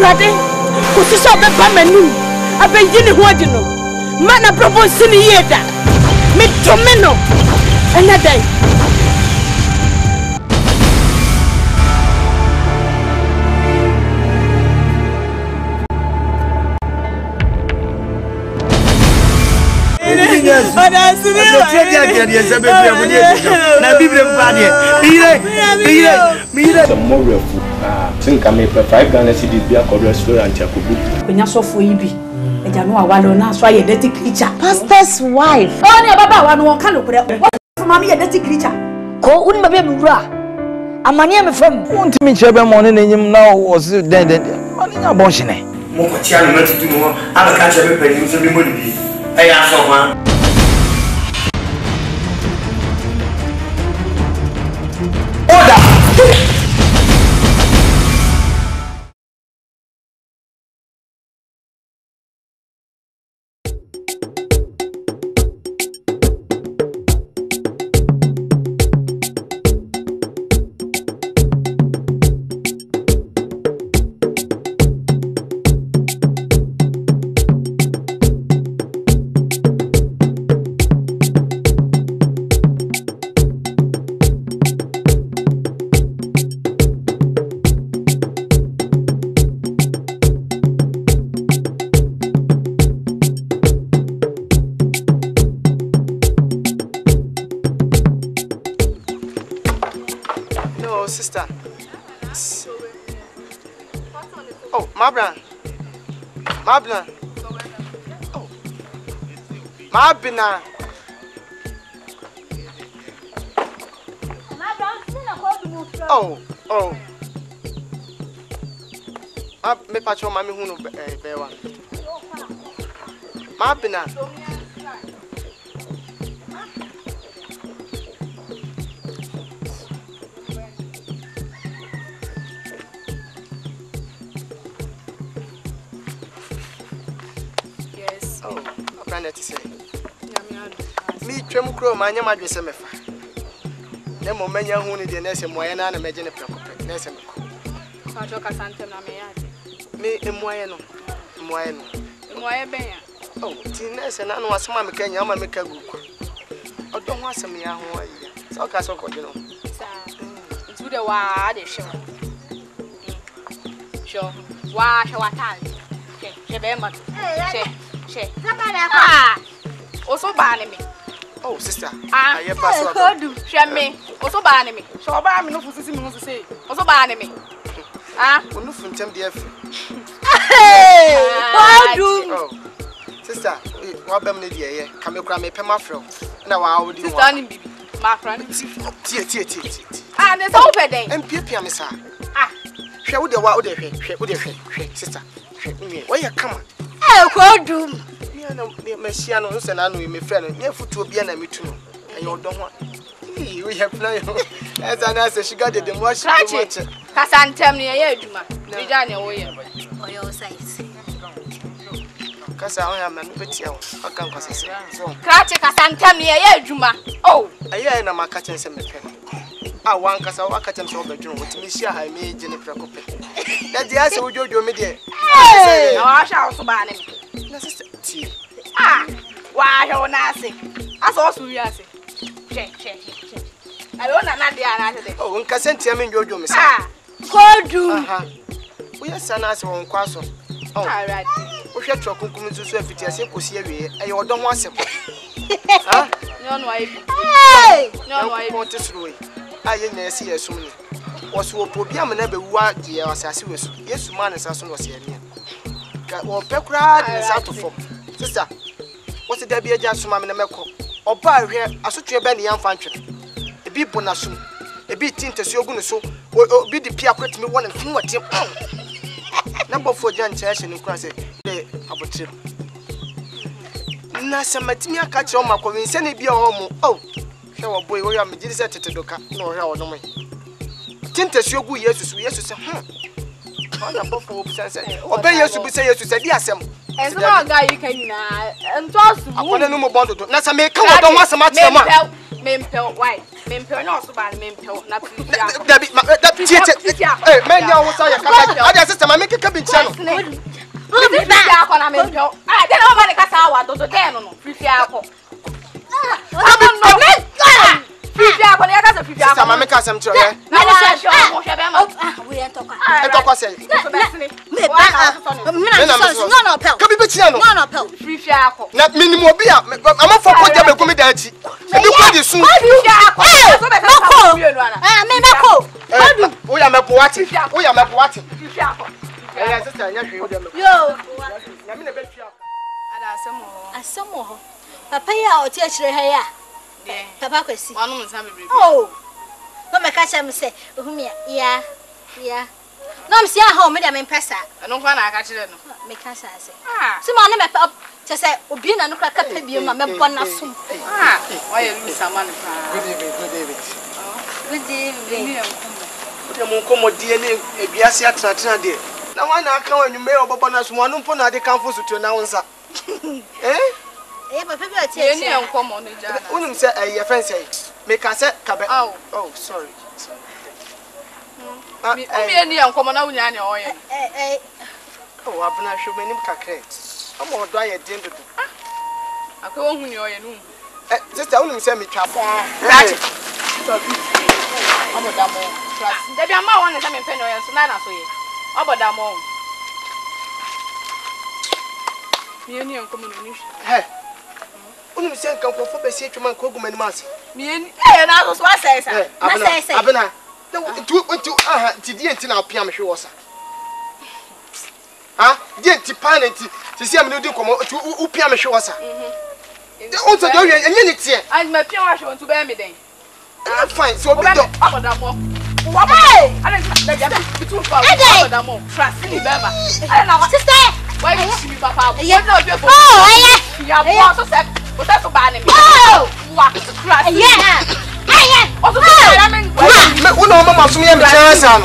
ready. Kusi so be ba manim. Abenji ne ho adi no. Ma na propose ni yeda. Me to me no. Anya dai. Pastor's wife. Mabina. Oh. Me patcho mami hunu bewa. Mabina. Yes. Oh, I'm trying to say. Me twem kro ma nya madwese mefa na mo manya hu ni de na se moye na na meje ne prekope na se meko fa jo ka santem na me yate me moye ben ya oh ti na se na no asema me kanya ama me ka guku odo ho asem ya ho ayi so ka so ko de no sa ntu de wa de show wa shawatan che be ma che ah oso ba ne me. Oh sister, I hear pass what I do. Share me. Also ban me. So ban me no for sisi me no say. Also ban me. Ah, we no for them dey free. Oh, sister, what bem dey here? Can me kura me pema frel. Na wa awodi mo. Sister ni bibi. My friend. Tie. Ah, na so pe den. MPP am sir. Ah. Hwe wo dey wa wo dey hwe. Wo dey hwe. Sister. Hwe. Why you come? Eh, ko dum. No, Messiano, and my fellow, never to be an enemy to you. Don't want we have plenty as an answer. She got it and watch it. Cassandra, you done your way. Oh, your size. Cassandra, I am a petty. I can't say so. Catch a Cassandra, oh, I am a catching some. I want Cassawa catching some bedroom with Missia. I made Jennifer Copper. That's the answer. Would you do me there? I shall also ban him. Ah, why are you I saw you check. I don't know. Oh, and Cassandra, I mean, you do, Miss. Ah, cold do. We are Sanas on Quasso. All right. We are talking to Sophie. I think we see you. I don't want to. No, I want to throw it. I didn't see you soon. Was who probably never what year as I was. Yes, man, as I was here. Or Pecra is out of form. Sister, what's the debut just mamma Melco? Or by here, I should be a young function. A big bonasum, a big tint as you're going to so, or be the peer quit me one and two at him. Number 4 Jan Church and Crasset, they about him. Nasa Matina catch on my convincing be a homo. Oh, shall boy, we are deserted to look at no hell no way. Tint as you're good, yes, obey you to be serious to say, yes, and so guy you can and toss. I want a number bundle. That's a make. Come on, don't want some much. Mempel, white. Papa, no me catch him say, yeah, yeah. No, I'm home with them in Pessa. I don't want to catch them. Make us say, ah, some on them up to say, Obina, no crack up, you remember one of some. Ah, why you lose some money? Good evening, good evening. Good evening. Put a Moncomo DNA, a Biasia Tratina dear. Now I know when you may or bonus one upon the campus to announce. Eh? Eh, but people are telling you, Uncommon, wouldn't say a fancy. Make us say, oh, oh, sorry. I'm common. Oh, I've not shown any cacrets. I'm all dry at dinner. I go home in your room. Just tell him, send me trap. I'm a damn. There be a man and some penny and Sunana. So, I'm a damn. Me and you are coming. Only send come for the situation, man, cook my master. Me and I was what I said. Abena, to but that's a banner. Oh, what? Yeah. Also, I mean, who know Mamma Swim and Jansan?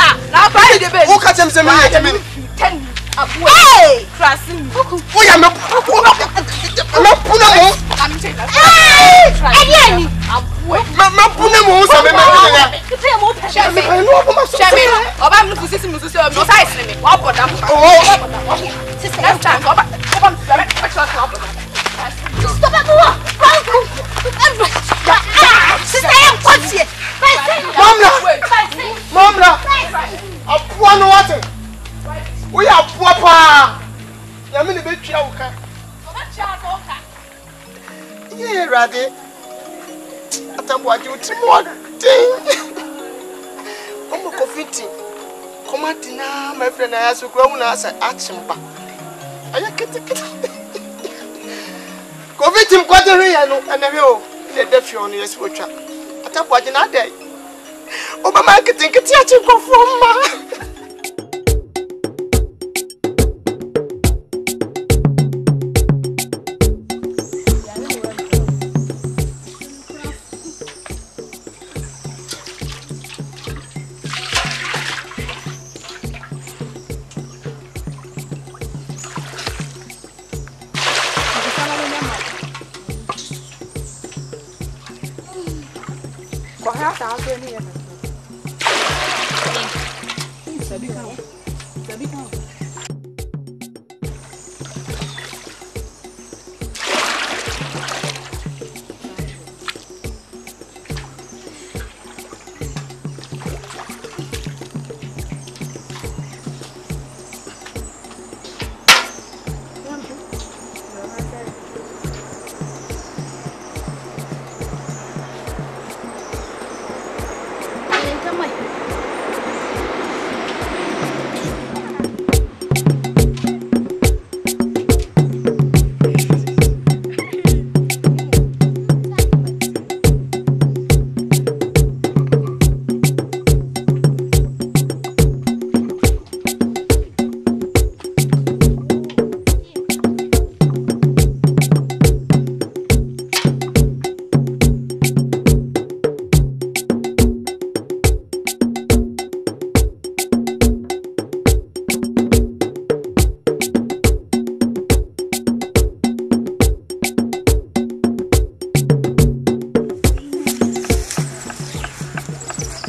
Ah, now by the bed, who cut him some light? I mean, 10 away, crossing. Who am I? I'm saying, I'm what you do more thing. I'm a confetti. Come at dinner, my friend. I have to grow as an action. I can't take it. Confetti, quarterly, and a real deaf on your switcher. I thought, what another day? Oh, my marketing can teach you from.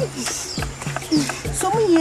Sorry, but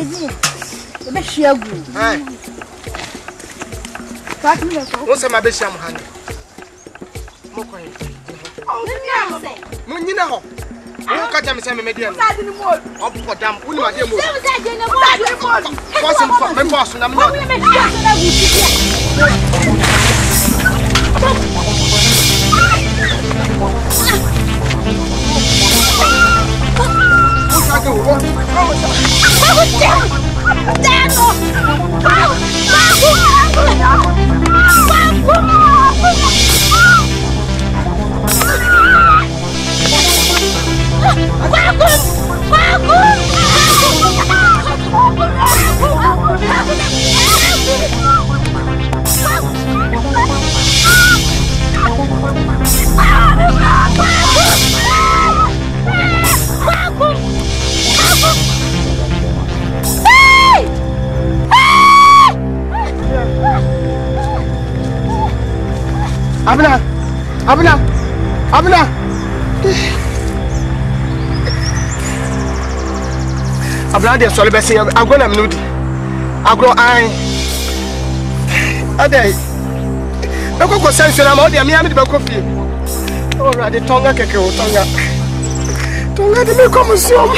I'm going to nude. I grow eye. I day. No go sense na ma o dey am dey coffee. Oh, ready tonga keke o tonga. Tonga dey make come see am.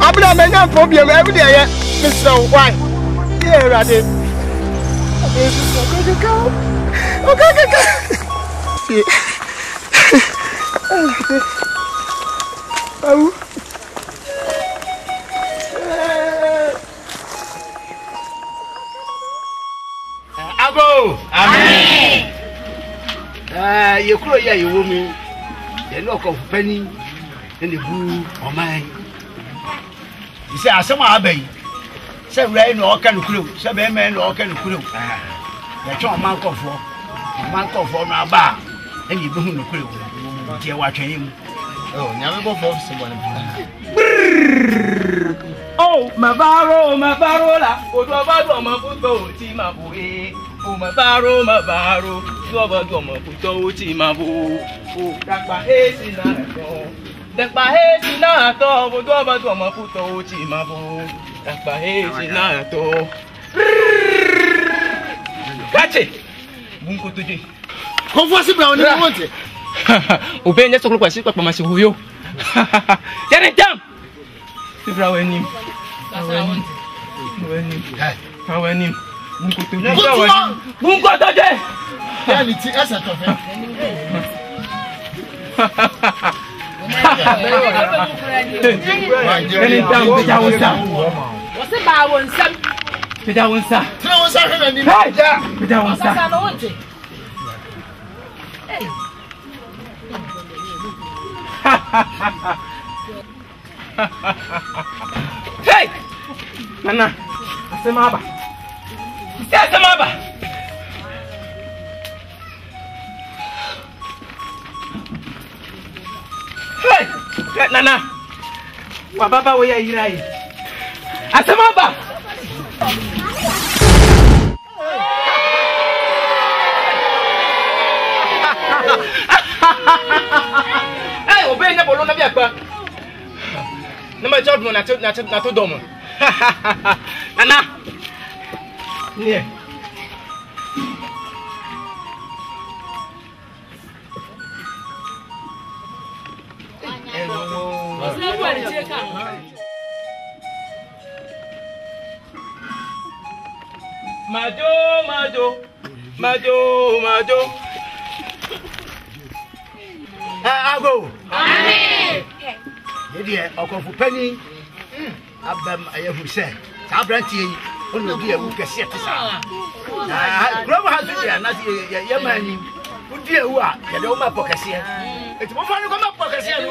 Abla me no problem every day here. Mr. Why? Yeah, ready. Okay. Oh. You cry, yeah, you woman. The lock of penny and the blue or mine. You say, I saw my baby. Say, rain or can crew, seven men or can crew. That's all my call for. My call for my bar. And you don't crew. You're watching him. Oh, never go for someone. Oh, my barola, or my barrow, my photo, team up away. Oh, my barrow, Baba Goma, who oh, that by hazy Nato, that by hazy Nato, who Baba Goma, who told him that by hazy Nato. Catch it, Munko to you. How was it? I want it. Obey next to look at Sipa Masu. Get it down. If I win him, I want him. Munko to you. Hey, Nana, Asemaba. Nana, my Baba, we are here. Asemaba. Hey, obey na bolo na biapa. Nama job mo na to domo. Nana, yeah. Mado. I go. Amen. Dear, I'll go for penny. Abam, I have said, Sabranti, only dear, who can see it. Grandma has been a young man. Who dear, who are the Roma Pocasia? It's more fun to come up, Pocasia.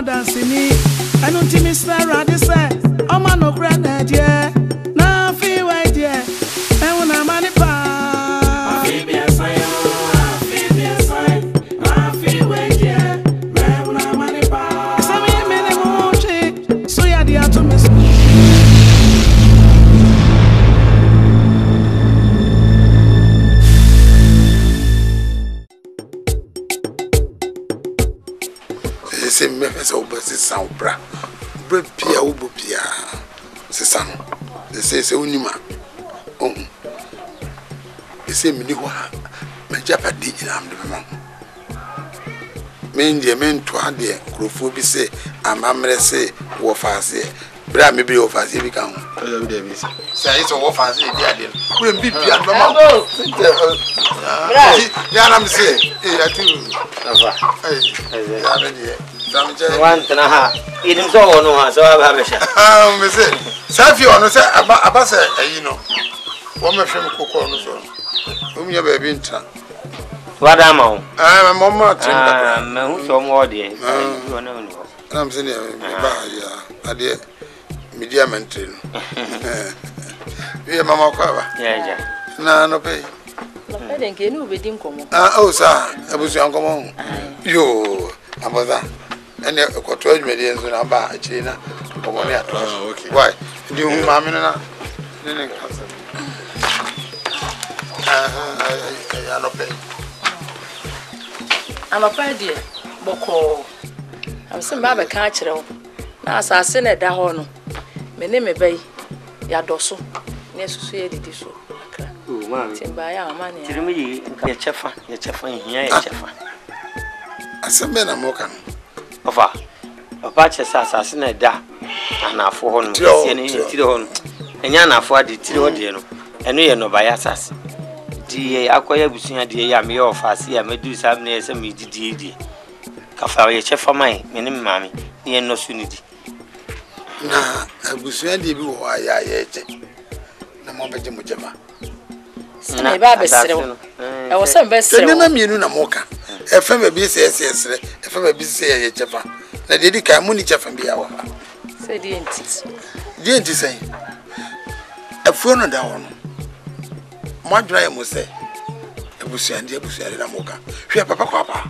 no dancing me. I don't think it's not right, this way. I'm on no grand idea. Now I feel right there. And when I'm on the path, I feel me a sign. I feel me a sign. I feel right there. And when I'm on the path, I feel me a mountain. So yeah, they are to me. C'est même ça au bas c'est ça au bras, bref pia au beau pia, c'est ça non, c'est au nima, on, c'est mini quoi, mais j'ai pas dit il a un développement, mais toi des crophobie c'est, amamre c'est, offensé, bras mais bien offensé bien quand, ça ils sont offensés bien bien, pour le bip bien vraiment, il y a un monsieur, il a tout, ça va, il a bien. One and a half. It is all no, so I have a share. Safi, on say about you know. One my friend cook on us. Whom you have been trying. What am I? I'm a mama. I'm so more dear. I'm saying, I dear media mental. We are Mamma Cover. Yeah, no pay. I think you know we didn't come. Oh, sir, I was young. Come on. You, Amazon. And the control medians in Aba, China, Pomonia. Why? Do you mamma? I'm not paid. I'm a paid, Boko. I'm some Baba Catcher. Now, as I send at Dahono, my name may be Yadoso, necessary to so. By our money, your chaffer, your chaffering here, your chaffer. I send men a mocan. Ofa, a patch as assassinate da, and our 400 and Yana for the Tiro, and we are no by assassin. D. Aquia Busia, dear Yammy of Asia, may do some near some DD. Cafari, chef for mine, meaning mammy, near no sunity. Nah, I was ready before I ate. No more better, Mujama. My baby's still. I was some best. A family business yesterday, a family business chapa. The lady came on each from the hour. Say, didn't you say? A phone down. My driver must say, I will send the Abusia and Amoka. She had Papa Papa.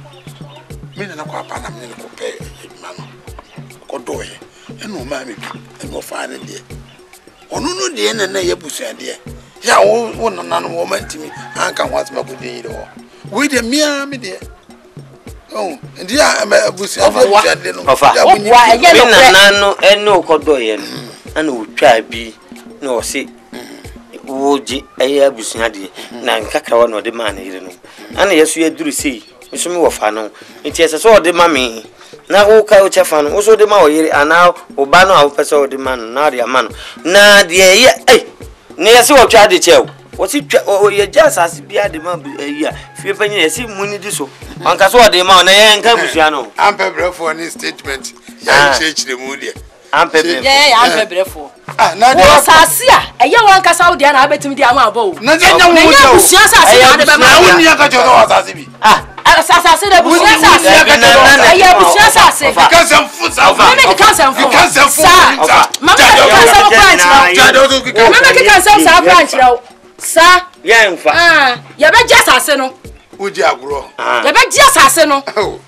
Meaning a papa and I'm in a cope, Mamma. Codoy, and no mammy, and no fine idea. Oh, no, dear, and I Abusia, dear. Yeah, one and woman to me, I can once more good deed or. We the mere media. Oh, and yeah, I'm a bush of a no, and no codoyan, and would try be no see. Would ye a busnadi, Nan Cacawan or the man, you know. And yes, you do see, Miss Mofano. It is as all the mammy. Now, O Cauchafan, also the Maori, and now Obano, our person, the man, Nadia man. Nadia, eh, near so tried the chair. What's it? Oh, you just as be at the man a year. Few penny, I see money do so. Uncas what the man, I ain't Cabusiano. I'm prepared for any statement. I change the mood. I'm prepared. Yeah, I'm prepared for. Ah, now, Sasia, a young Uncas out there, I bet him the amount of. No, no, no, no, no, no, no, no, no, no, no, no, no, Sir, young ah, you bet just arsenal. Would you grow? You bet just arsenal. Oh,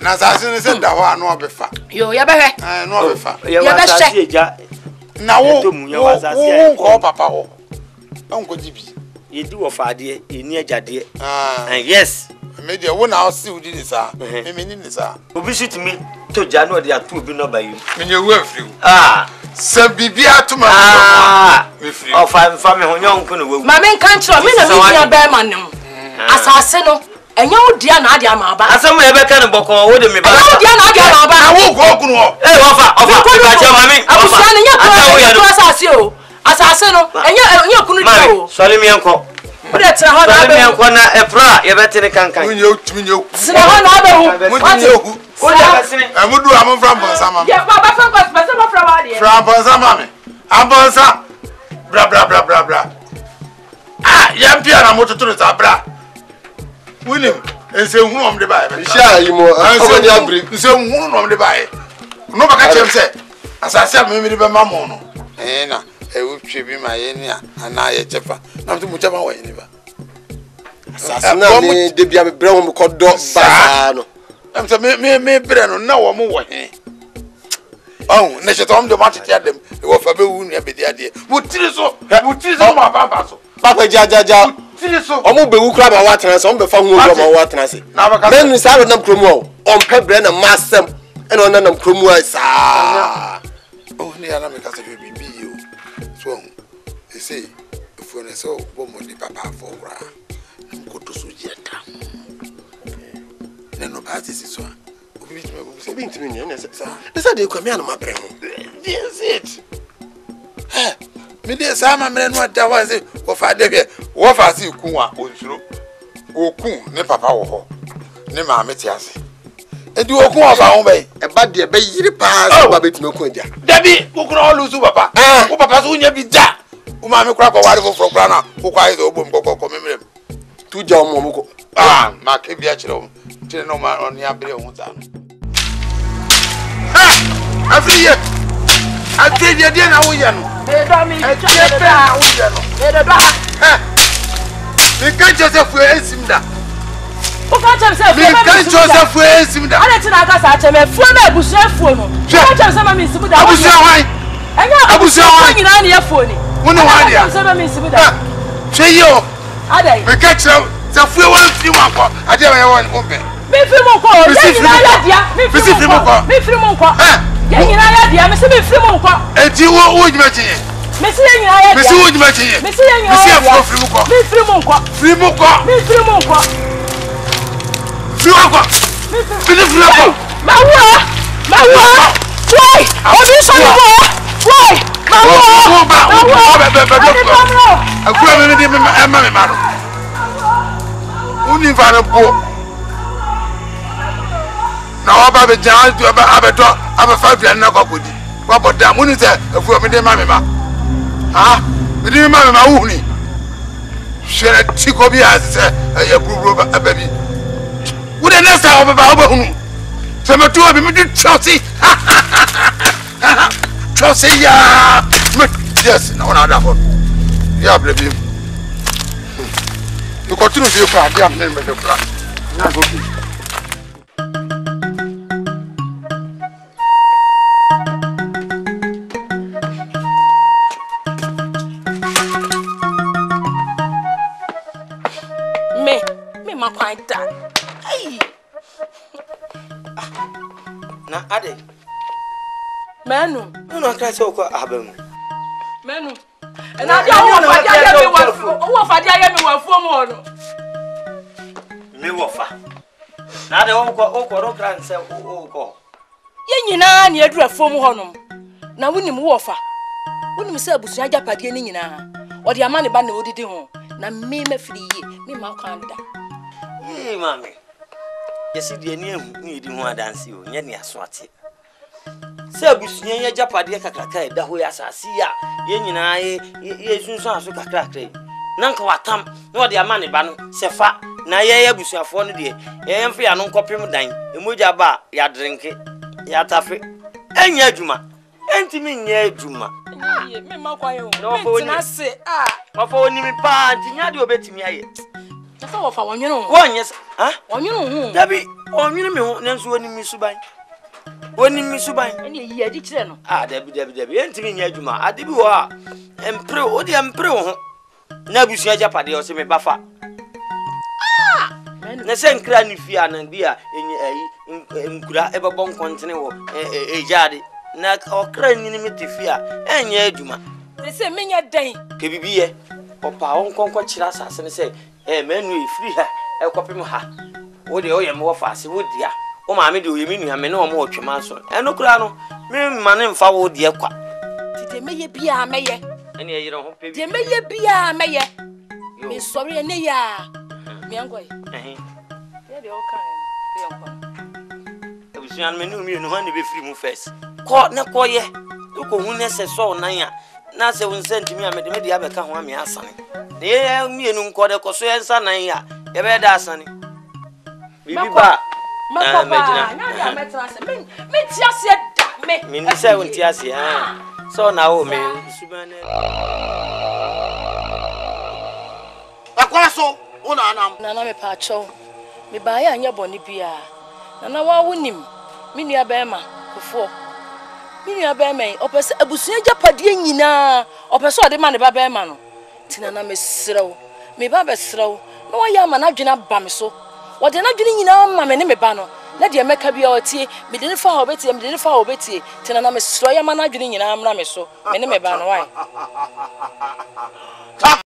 now Sasson is in the one or before. You ever know before. You ever say, now, oh, Papa, Uncle Dibby. You do a father in near Jaddy. Ah, yes, maybe your own house still did this. Ah, meaning this. Ah, who visit me to January, they are two be not by you. When you work you. Ah. So be to my of I'm family on young Kunu. My main country, I'm a bearman. Assassin, and you dear Nadia Maba. As I'm a becker and Boko, would me, but I dear Nadia Maba. I won't go. I that's a hard a you better can I No baka chem se. Asase a me be mamu no. Eh na e wutwe bi ma ye ni a ana ye chefa. Na mtu mucha ba wa ni ba. Asase na ni de bia me bre ho me kodo ba no. Em se me bre no na wo mo wo he. Oh, ne chetom de matete adem. E wo fa be wu ni abedi ade. Wutiri so ma ba so. Papa jajaja. Wutiri so. Omo be wu kra ba wa tran so, omo be fa hu ojo ma wa tran se. Na baka. Men ni sa be na kromo o. On pe bre na masem. And on an Cromwell, oh, near America's baby. So they say, if one is all woman, the papa for go to Sujeta. Then no parties is one. We will to me, yes, sir. This is the command, my brain. Yes, it. Me, dear Sam, man, what there was it? What I did, what I see, Kuma, O Kum, ne papa, or ne mamma, and do our own way. A bad dear baby pass over it no quinja. Debbie, who could all lose papa? Ah, who papa's wouldn't be that? Mamma crack a water for Grana, who cries over Bumbo commemorate. To John Momuko. Ah, my Kibiachero, gentleman on the Abrion. Ah, I see you. I see you, dear Nawian. They can't yourself for you can't Joseph West. I let an attack and a phone. I was your phone. I was your wife. I was your wife. I was your wife. Monsieur Yaya, Monsieur Fly, my Next time, I'm two of them. Chelsea, Chelsea, yeah, yes, no, not that one. Yeah, believe you. You continue to your plan, you have named your plan. Me, my quite that. Na ade menu no kra se okọ abam menu e na dia wo fa dia ye mi wafu wo fa dia ye mi wafu mo no mi wo fa na de okọ ro kra nse okọ ye nyina na edura fo mo honom na wonim wo fa wonim se abusuya japade ni nyina odi ama ne ba na odidi ho na me mafiri ye me ma kwanda ye mami yesi de ni ehu ni di ho adanse o nya ni aso ate se abusunya ya japade kakraka da ho ya asase ya ye nyina ye sunso aso kakraka nanka watam na ode amane ba no se fa na ye abusuafo no de ye mfa ya no nkopem dan emoja ba ya drinke ya tafe enya adwuma entimi nya adwuma ye me makwa ye o ntina se ah mafo oni mi pa ntinya de obetimi aye se wo fa wonye no wonye ah wonye no dabi wonye me ho nanso woni mi suban ene yi adi kire no ah dabi entimi nya adwuma ade bi wo a empre odi empre ho na abusu ajapade o se me bafa ah na se nkra ni fia na bi a enyi ayi nkura e bebon kontene wo ejade na okra ni me tifia enye adwuma se menya dan ke bibiye opa won konko kira sase ne se menu free ha e kopim ha wo de oyem wo faase wo dia wo maame de oyem nua me ne o mo twema so eno kura no me mane mfa wo de kwa tete meye bia meye ene ye yire ho pe de meye bia meye me sori ene ya me angoy ye de o ka e angoy e bi sian menu mi no han de be free mu first ko na ko ye ko hu ne se so nan ya na se won sentimi amede me de abeka ho ame asane ne mi enu nko de koso ensa nan ya ye be da asane bibi ba na me jina na ya metra se me ti ase da Minisa untiasi ha. So now me subane. Akwara so una anam. Nana me pa cho. Me ba ya anya boni bia. Nana wa wonim. Me nua ba ma kofo. Me nua ba me opese abusuya japadie nyina. Opese ode ma ne ba ba ma no. Ti nana me srew. Me ba be srew. No wa ya ma na dwena ba me so. Ode na dwena nyina ma me ne me ba no. Let the America be our tea, me didn't follow Betty, and didn't follow Betty, till I'm a soya man, I didn't in Amramiso, and never ban away.